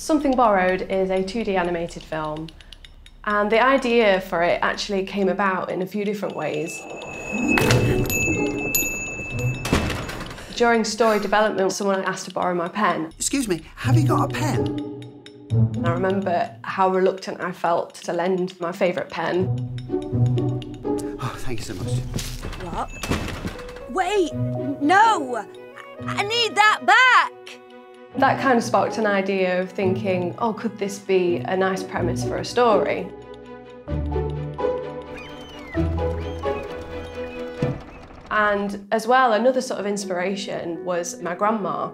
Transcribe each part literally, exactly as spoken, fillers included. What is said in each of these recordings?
Something Borrowed is a two D animated film, and the idea for it actually came about in a few different ways. During story development, someone asked to borrow my pen. Excuse me, have you got a pen? And I remember how reluctant I felt to lend my favourite pen. Oh, thank you so much. What? Wait, no! I need that back! That kind of sparked an idea of thinking, oh, could this be a nice premise for a story? And as well, another sort of inspiration was my grandma.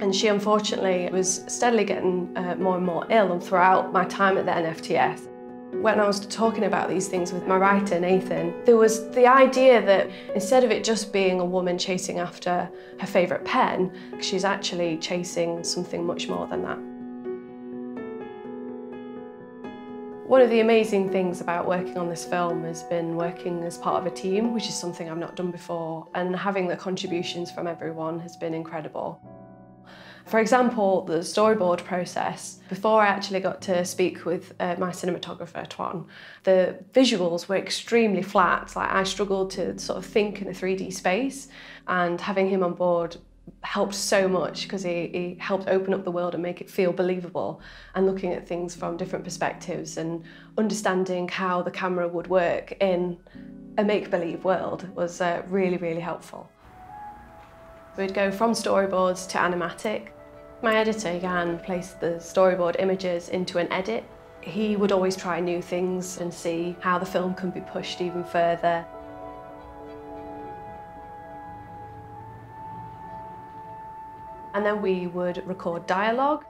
And she, unfortunately, was steadily getting uh, more and more ill and throughout my time at the N F Ts. When I was talking about these things with my writer, Nathan, there was the idea that instead of it just being a woman chasing after her favourite pen, she's actually chasing something much more than that. One of the amazing things about working on this film has been working as part of a team, which is something I've not done before, and having the contributions from everyone has been incredible. For example, the storyboard process, before I actually got to speak with uh, my cinematographer, Tuan, the visuals were extremely flat. Like, I struggled to sort of think in the three D space, and having him on board helped so much because he, he helped open up the world and make it feel believable, and looking at things from different perspectives and understanding how the camera would work in a make-believe world was uh, really, really helpful. We'd go from storyboards to animatic. My editor, Jan, placed the storyboard images into an edit. He would always try new things and see how the film can be pushed even further. And then we would record dialogue.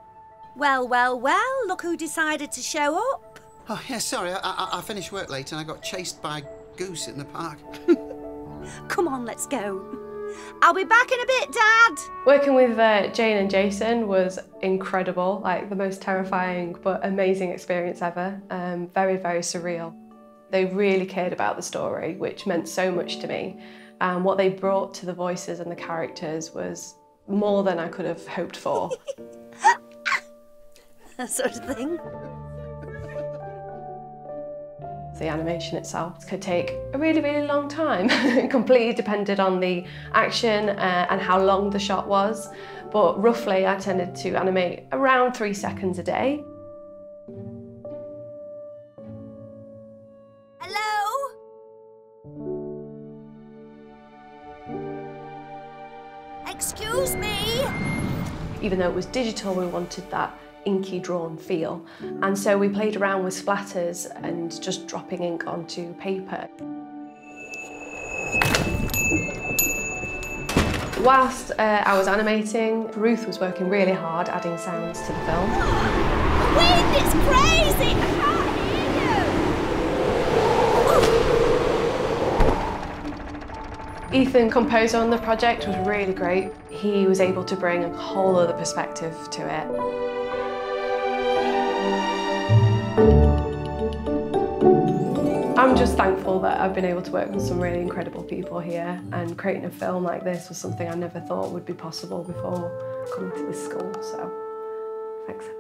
Well, well, well, look who decided to show up. Oh, yeah, sorry, I, I, I finished work late and I got chased by a goose in the park. Come on, let's go. I'll be back in a bit, Dad! Working with uh, Jane and Jason was incredible, like the most terrifying but amazing experience ever. Um, very, very surreal. They really cared about the story, which meant so much to me. And um, what they brought to the voices and the characters was more than I could have hoped for. That sort of thing. The animation itself could take a really, really long time. It completely depended on the action uh, and how long the shot was, but roughly I tended to animate around three seconds a day. Hello? Excuse me? Even though it was digital, we wanted that inky drawn feel, and so we played around with splatters and just dropping ink onto paper. Whilst uh, I was animating, Ruth was working really hard adding sounds to the film. Wind is crazy! I can't hear you! Ethan, composer on the project, was really great. He was able to bring a whole other perspective to it. I'm just thankful that I've been able to work with some really incredible people here, and creating a film like this was something I never thought would be possible before coming to this school, so thanks.